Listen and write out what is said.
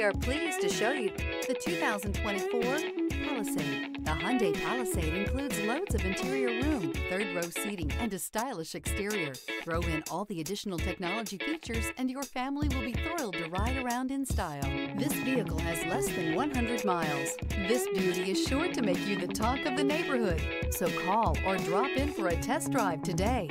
We are pleased to show you the 2024 Palisade. The Hyundai Palisade includes loads of interior room, third-row seating, and a stylish exterior. Throw in all the additional technology features and your family will be thrilled to ride around in style. This vehicle has less than 100 miles. This beauty is sure to make you the talk of the neighborhood. So call or drop in for a test drive today.